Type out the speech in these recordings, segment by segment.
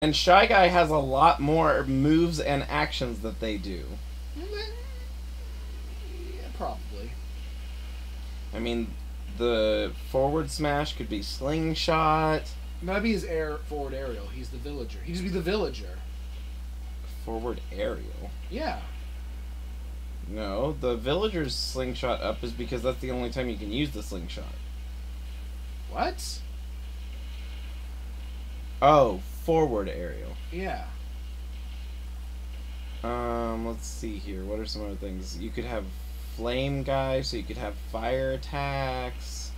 And Shy Guy has a lot more moves and actions that they do. Yeah, probably. I mean, the forward smash could be slingshot. That'd be his forward aerial. He's the villager. He'd just be the villager. Forward aerial? Yeah. No, the villager's slingshot up is because that's the only time you can use the slingshot. What? Oh, forward aerial. Yeah. Let's see here. What are some other things? You could have flame guy, so you could have fire attacks.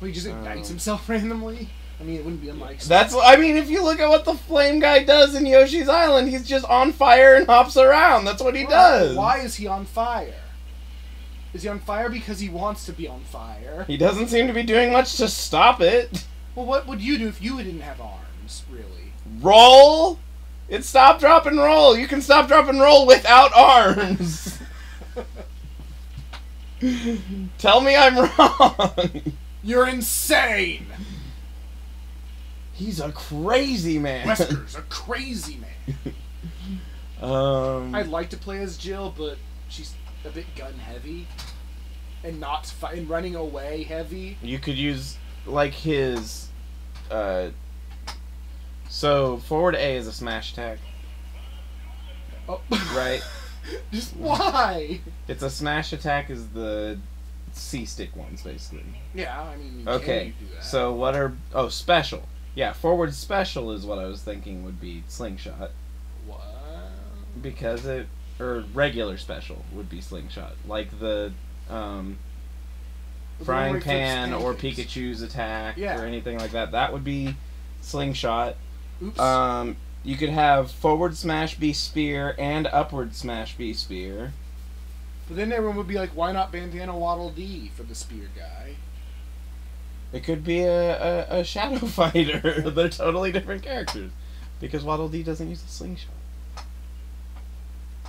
Well, he just ignites himself randomly? I mean, it wouldn't be unlike... That's, I mean, if you look at what the flame guy does in Yoshi's Island, he's just on fire and hops around. That's what he does. Why is he on fire? Is he on fire because he wants to be on fire? He doesn't seem to be doing much to stop it. Well, what would you do if you didn't have arms, really? Roll? It's stop, drop, and roll. You can stop, drop, and roll without arms. Tell me I'm wrong. You're insane. He's a crazy man. Wesker's a crazy man. I'd like to play as Jill, but she's a bit gun heavy, and not and running away heavy. You could use like his. So forward A is a smash attack. Oh. Right. Just why? It's a smash attack. Is the C stick ones basically? Yeah, I mean. Okay. Can you do that? So what are special? Yeah, forward special is what I was thinking would be slingshot. What? Because it... Or regular special would be slingshot. Like the frying pan or Pikachu's attack or anything like that. That would be slingshot. Oops. You could have forward smash be spear and upward smash be spear. But then everyone would be like, why not Bandana Waddle D for the spear guy? It could be a shadow fighter. They're totally different characters. Because Waddle Dee doesn't use a slingshot.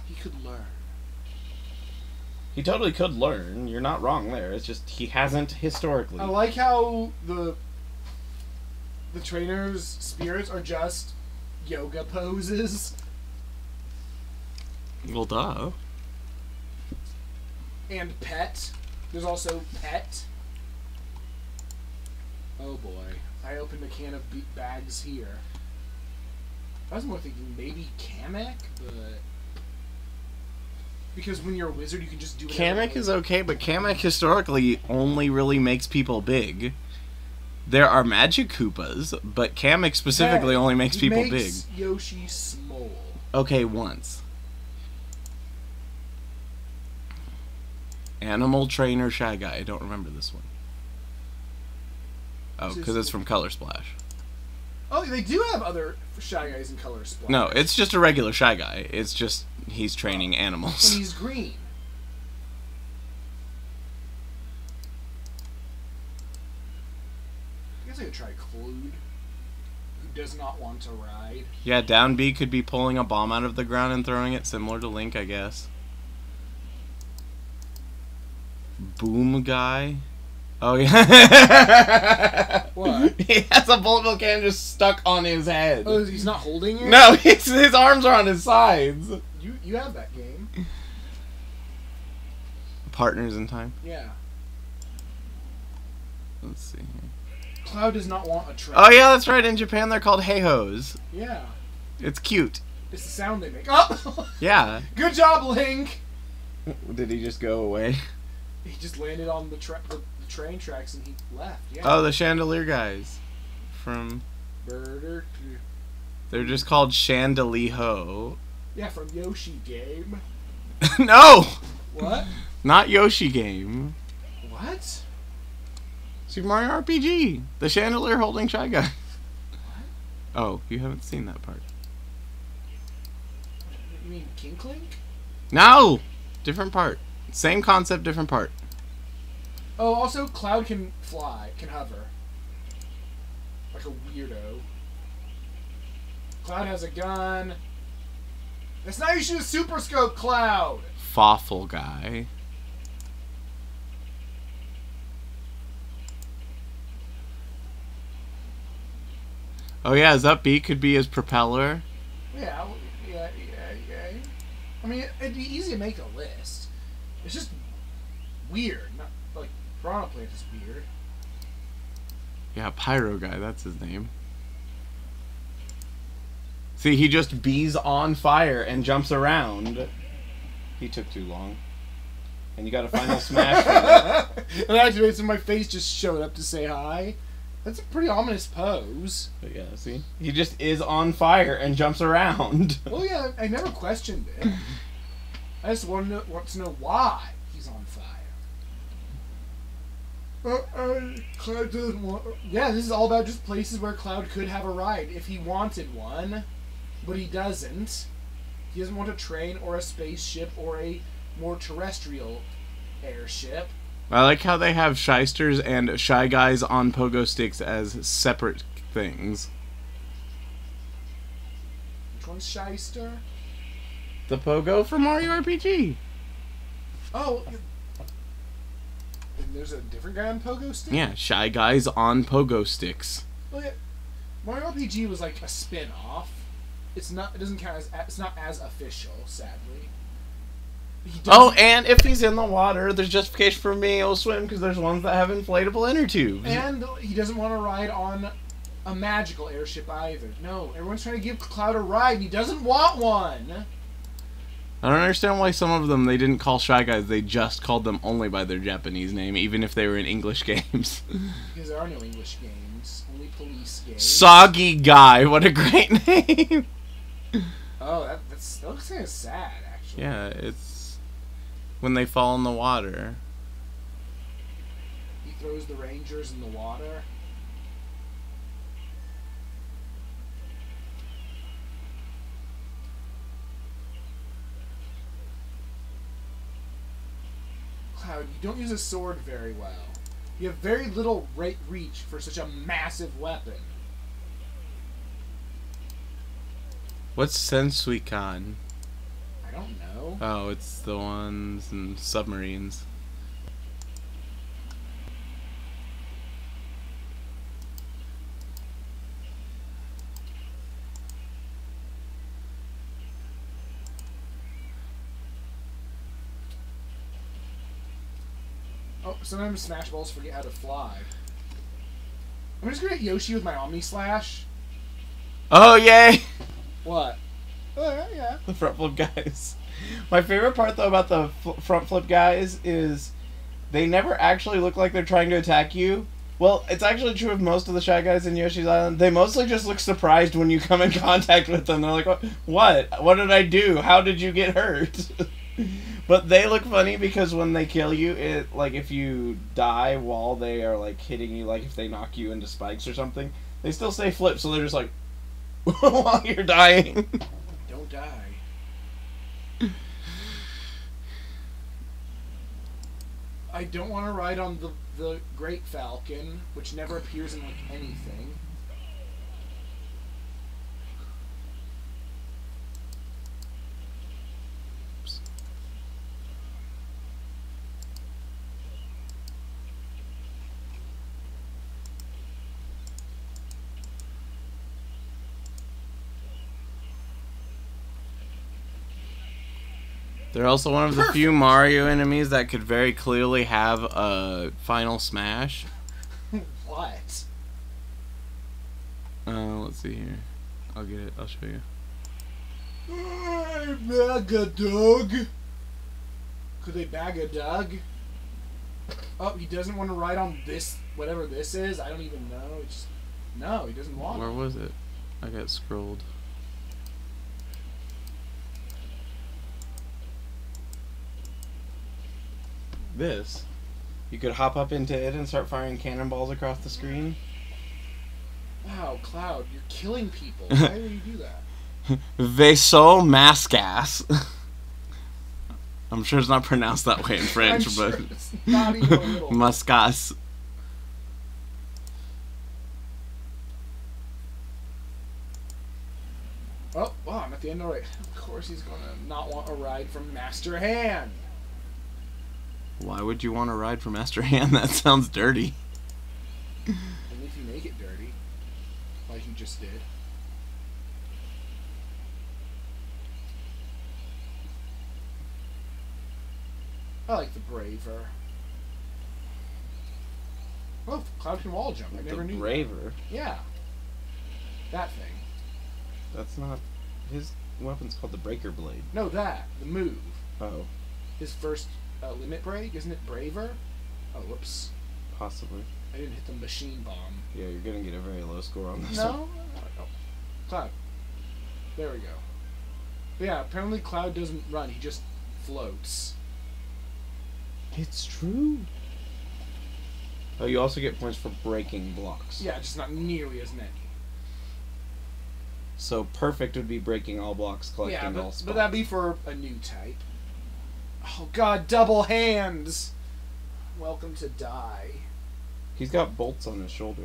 He could learn. He totally could learn. You're not wrong there. It's just he hasn't historically. I like how the trainer's spirits are just yoga poses. Well, duh. And pet. There's also pet. Oh boy, I opened a can of bags here. I was more thinking maybe Kamek, but... Because when you're a wizard, you can just do it. Kamek is okay, but Kamek historically only really makes people big. There are magic Koopas, but Kamek specifically only makes people big. Yoshi small. Okay, once. Animal Trainer Shy Guy. I don't remember this one. Oh, because it's from Color Splash. Oh, they do have other Shy Guys in Color Splash. No, it's just a regular Shy Guy. It's just he's training animals. And he's green. I guess I could try Clued, who does not want to ride. Yeah, down B could be pulling a bomb out of the ground and throwing it, similar to Link, I guess. Boom Guy... Oh, yeah. What? He has a bullet bill cannon just stuck on his head. Oh, he's not holding it? No, his arms are on his sides. You have that game. Partners in Time? Yeah. Let's see here. Cloud does not want a train. Oh, yeah, that's right. In Japan, they're called Heihōs. Yeah. It's cute. It's the sound they make. Oh! Yeah. Good job, Link! Did he just go away? He just landed on the train tracks and he left. Yeah. Oh, the chandelier guys from Murder. They're just called Chandeliho. Yeah, from Yoshi Game. No. What? Not Yoshi Game. What? Super Mario RPG. The chandelier holding Shy Guy. What? Oh, you haven't seen that part. You mean Kinklink? No. Different part. Same concept, different part. Oh, also, Cloud can fly, can hover. Like a weirdo. Cloud has a gun. That's not how you shoot a super scope, Cloud! Fawful guy. Oh yeah, his up B could be his propeller. Yeah, yeah. I mean, it'd be easy to make a list. It's just weird. Not like Piranha Plant is weird. Yeah, Pyro Guy, that's his name. See, he just bees on fire and jumps around. He took too long. And you got a final smash for that. And actually, so my face just showed up to say hi. That's a pretty ominous pose. But yeah, see? He just is on fire and jumps around. Well, yeah, I never questioned it. I just want to know why he's on fire. Cloud doesn't want... Yeah, this is all about just places where Cloud could have a ride if he wanted one. But he doesn't. He doesn't want a train or a spaceship or a more terrestrial airship. I like how they have shysters and shy guys on pogo sticks as separate things. Which one's shyster? The pogo from Mario RPG. Oh, and there's a different guy on pogo sticks? Yeah, shy guys on pogo sticks. Well, yeah. Mario RPG was like a spin-off. It's not. It doesn't count as. It's not as official, sadly. Oh, and if he's in the water, there's justification for being able to swim because there's ones that have inflatable inner tubes. And he doesn't want to ride on a magical airship either. No, everyone's trying to give Cloud a ride, and he doesn't want one. I don't understand why some of them they didn't call Shy Guys. They just called them only by their Japanese name, even if they were in English games. Because there are no English games, only police games. Soggy Guy, what a great name! Oh, that looks kind of sad, actually. Yeah, it's. When they fall in the water. He throws the Rangers in the water. Cloud, you don't use a sword very well. You have very little reach for such a massive weapon. What's Sensuikan? I don't know. Oh, it's the ones in submarines. Oh, sometimes Smash Balls forget how to fly. I'm just gonna hit Yoshi with my Omni Slash. Oh, yay! What? Oh, yeah. The front flip guys. My favorite part, though, about the front flip guys is they never actually look like they're trying to attack you. Well, it's actually true of most of the Shy Guys in Yoshi's Island. They mostly just look surprised when you come in contact with them. They're like, what? What did I do? How did you get hurt? But they look funny because when they kill you, it like if you die while they are like hitting you, like if they knock you into spikes or something, they still say flip, so they're just like, while you're dying. Die. I don't want to ride on the Great Falcon, which never appears in like anything. Oops. They're also one of the few Mario enemies that could very clearly have a final smash. What? Let's see here. I'll get it. I'll show you. Mega Doug. Could they bag a Doug? Oh, he doesn't want to ride on this, whatever this is. I don't even know. It's just, no, he doesn't want. Where was it? I got scrolled. This, you could hop up into it and start firing cannonballs across the screen. Wow, Cloud, you're killing people. Why would you do that? Vaisseau Mascasse. I'm sure it's not pronounced that way in French, I'm sure, but it's not even a little. Mascasse. Oh, wow, I'm at the end of it. Of course he's going to not want a ride from Master Hand. Why would you want to ride for Master Hand? That sounds dirty. Only if you make it dirty. like you just did. I like the Braver. Oh, Cloud can wall jump. I never knew. The Braver? Yeah. That thing. That's not... His weapon's called the Breaker Blade. No, that. The move. Oh. His first limit break? Isn't it Braver? Oh, whoops. Possibly. I didn't hit the machine bomb. Yeah, you're going to get a very low score on this one. No? Cloud. There we go. But yeah, apparently Cloud doesn't run. He just floats. It's true. Oh, you also get points for breaking blocks. Yeah, just not nearly as many. So perfect would be breaking all blocks, collecting all spots. But that'd be for a new type. Oh god, double hands! Welcome to die. He's got bolts on his shoulder.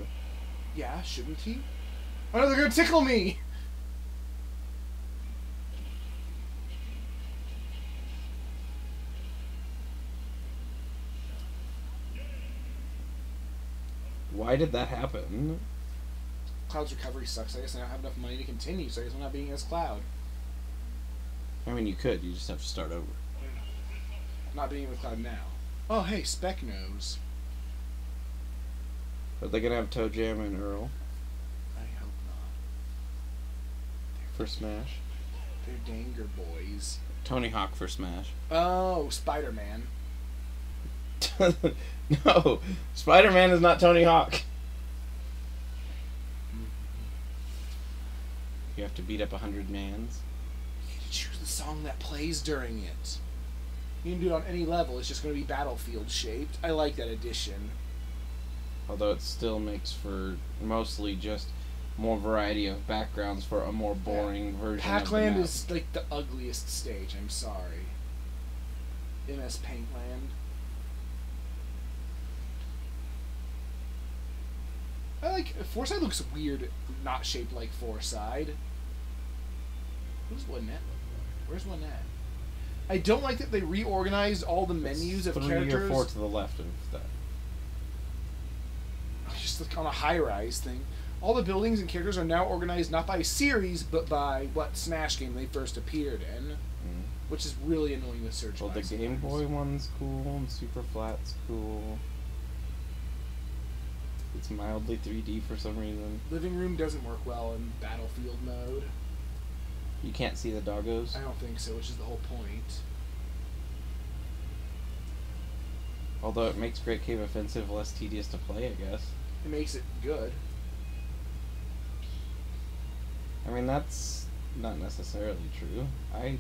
Yeah, shouldn't he? Oh no, they're gonna tickle me! Why did that happen? Cloud's recovery sucks. I guess I don't have enough money to continue, so I guess I'm not being as Cloud. I mean, you could. You just have to start over. I'm not being with Cloud now. Oh, hey, Spec knows. Are they going to have Toe Jam and Earl? I hope not. For Smash? They're Danger Boys. Tony Hawk for Smash. Oh, Spider-Man. No, Spider-Man is not Tony Hawk. You have to beat up 100 mans. You need to choose the song that plays during it. You can do it on any level. It's just going to be battlefield shaped. I like that addition. Although it still makes for mostly just more variety of backgrounds for a more boring version. Packland is like the ugliest stage. I'm sorry. MS Paintland. I like... Foreside looks weird, not shaped like Foreside. Who's Lynette look like? Where's Lynette? I don't like that they reorganized all the menus of characters. 3 or 4 to the left of that. Just like on a high-rise thing. All the buildings and characters are now organized not by series, but by what Smash game they first appeared in. Which is really annoying with search. Well, the Game Boy one's cool, and Super Flat's cool. It's mildly 3D for some reason. Living room doesn't work well in battlefield mode. You can't see the doggos? I don't think so, which is the whole point. Although it makes Great Cave Offensive less tedious to play, I guess. It makes it good. I mean, that's not necessarily true. I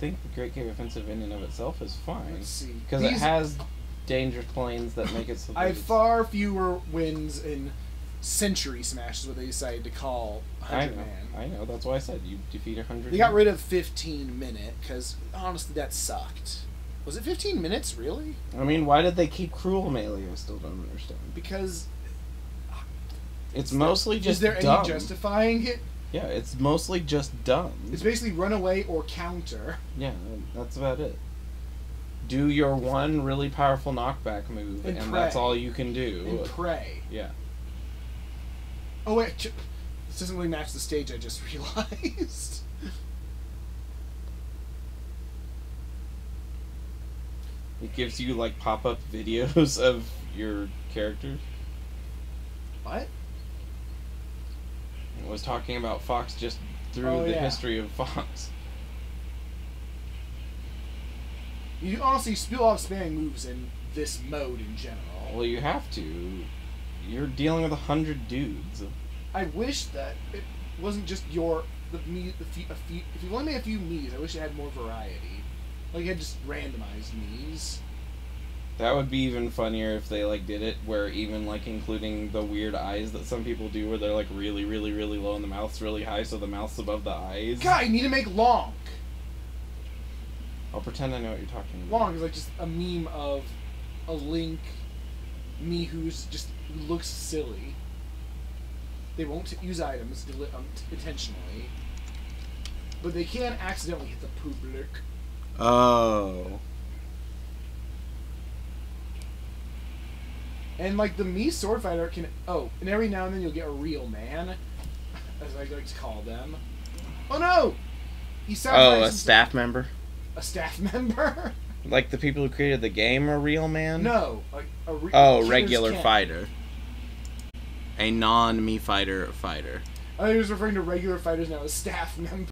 think the Great Cave Offensive in and of itself is fine. Let's see. Because it has... danger planes that make it so I have far fewer wins in Century Smash is what they decided to call 100 Man. I know, that's why I said you defeat 100 They got rid of 15 minute, because honestly that sucked. Was it 15 minutes, really? I mean, why did they keep Cruel Melee? I still don't understand. Because... it's mostly just dumb. Is there any justifying it? Yeah, it's mostly just dumb. It's basically runaway or counter. Yeah, that's about it. Do your one really powerful knockback move, and that's all you can do. And pray. Yeah. Oh, wait. This doesn't really match the stage, I just realized. It gives you, like, pop-up videos of your characters. What? It was talking about Fox just through the history of Fox. You honestly spill off spamming moves in this mode in general. Well, you have to. You're dealing with 100 dudes. I wish that it wasn't just your... if you only made a few Miis, I wish it had more variety. Like, you had just randomized Miis. That would be even funnier if they, like, did it where even, like, including the weird eyes that some people do where they're, like, really, really, really low and the mouth's really high so the mouth's above the eyes. God, you need to make long. I'll pretend I know what you're talking about. Long is like just a meme of a Link who's just looks silly. They won't use items intentionally, but they can accidentally hit the public. Oh. And like the Mii Swordfighter can. Oh, and every now and then you'll get a real man. as I go to call them. Oh no! He sounds like a staff member. A staff member? Like the people who created the game are real, man? No. Like a regular fighter. A non-Mii Fighter. I was referring to regular fighters now as staff member.